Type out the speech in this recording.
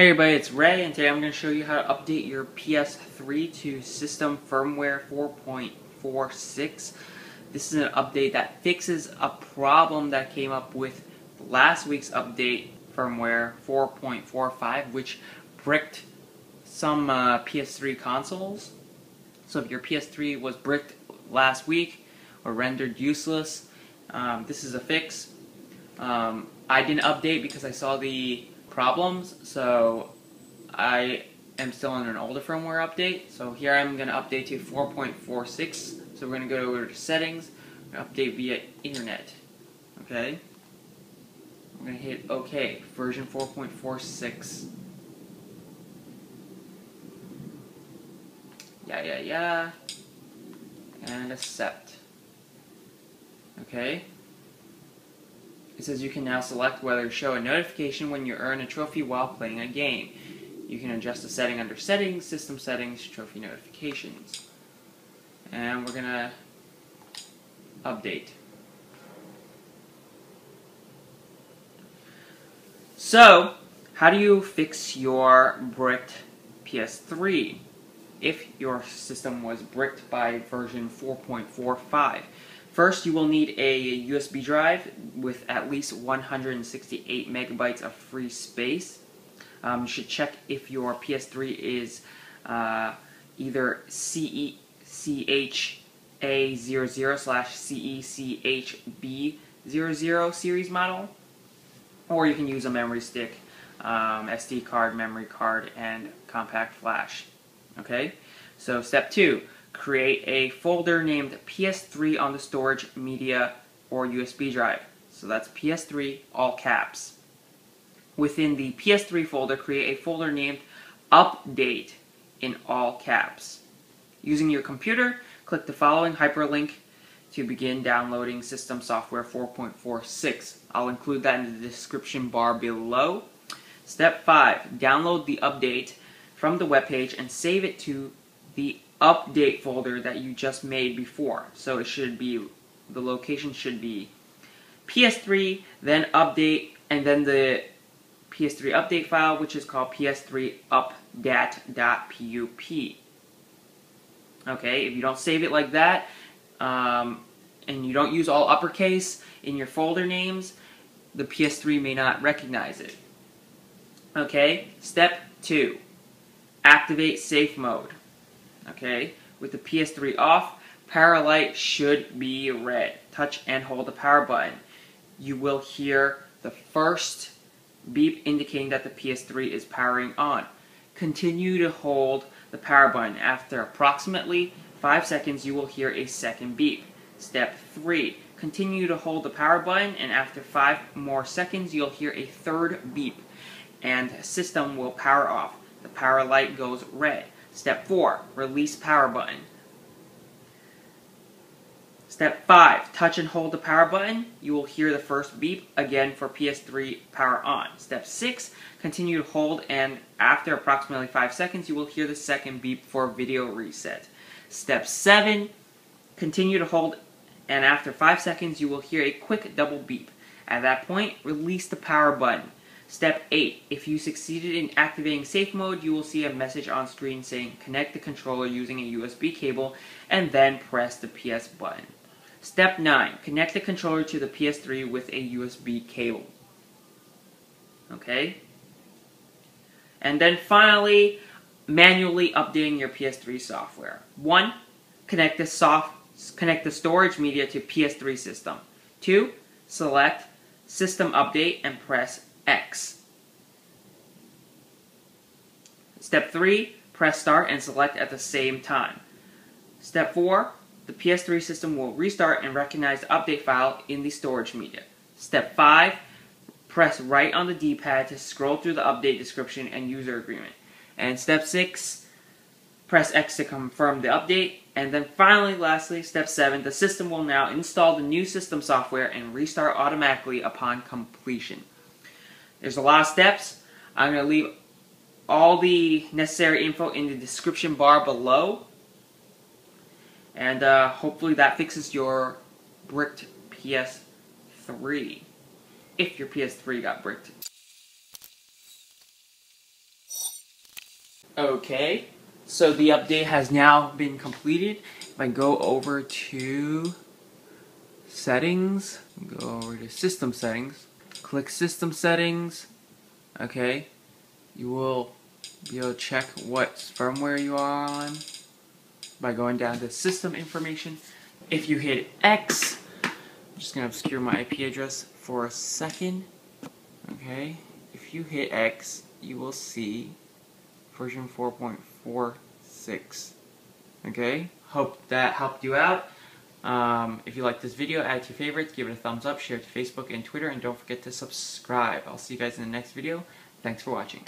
Hey everybody, it's Ray, and today I'm going to show you how to update your PS3 to System Firmware 4.46. This is an update that fixes a problem that came up with last week's update, firmware 4.45, which bricked some PS3 consoles. So if your PS3 was bricked last week or rendered useless, this is a fix. I didn't update because I saw the problems, so I am still under an older firmware update. So here I'm going to update to 4.46. So we're going to go over to settings, update via internet. Okay. I'm going to hit OK, version 4.46. Yeah. And accept. Okay. It says you can now select whether to show a notification when you earn a trophy while playing a game. You can adjust the setting under Settings, System Settings, Trophy Notifications. And we're going to update. So, how do you fix your bricked PS3 if your system was bricked by version 4.45? First, you will need a USB drive with at least 168 megabytes of free space. You should check if your PS3 is either CECHA00/CECHB00 series model, or you can use a memory stick, SD card, memory card, and compact flash. Okay? So, step 2. Create a folder named PS3 on the storage, media, or USB drive. So that's PS3, all caps. Within the PS3 folder, create a folder named Update in all caps. Using your computer, click the following hyperlink to begin downloading System Software 4.46. I'll include that in the description bar below. Step 5. Download the update from the webpage and save it to the update folder that you just made before. So it should be, the location should be PS3, then update, and then the PS3 update file, which is called PS3UPDAT.PUP. Okay, if you don't save it like that, and you don't use all uppercase in your folder names, the PS3 may not recognize it. Okay, step 2. Activate safe mode. Okay, with the PS3 off, power light should be red. Touch and hold the power button. You will hear the first beep indicating that the PS3 is powering on. Continue to hold the power button. After approximately 5 seconds, you will hear a second beep. Step 3. Continue to hold the power button, and after 5 more seconds, you'll hear a third beep, and the system will power off. The power light goes red. Step 4, release power button. Step 5, touch and hold the power button. You will hear the first beep again for PS3 power on. Step 6, continue to hold, and after approximately 5 seconds, you will hear the second beep for video reset. Step 7, continue to hold, and after 5 seconds, you will hear a quick double beep. At that point, release the power button. Step 8. If you succeeded in activating safe mode, you will see a message on screen saying connect the controller using a USB cable and then press the PS button. Step 9. Connect the controller to the PS3 with a USB cable. Okay? And then finally, manually updating your PS3 software. 1. Connect the storage media to PS3 system. 2. Select System Update and press X. Step 3, press start and select at the same time. Step 4, the PS3 system will restart and recognize the update file in the storage media. Step 5, press right on the D-pad to scroll through the update description and user agreement. And step 6, press X to confirm the update. And then finally, lastly, step 7, the system will now install the new system software and restart automatically upon completion. There's a lot of steps. I'm going to leave all the necessary info in the description bar below. And hopefully that fixes your bricked PS3. If your PS3 got bricked. Okay, so the update has now been completed. If I go over to settings, go over to system settings, click system settings, okay, you will be able to check what firmware you are on by going down to system information. If you hit X, I'm just going to obscure my IP address for a second, okay, if you hit X, you will see version 4.46. Okay, hope that helped you out. If you like this video, add it to your favorites, give it a thumbs up, share it to Facebook and Twitter, and don't forget to subscribe. I'll see you guys in the next video. Thanks for watching.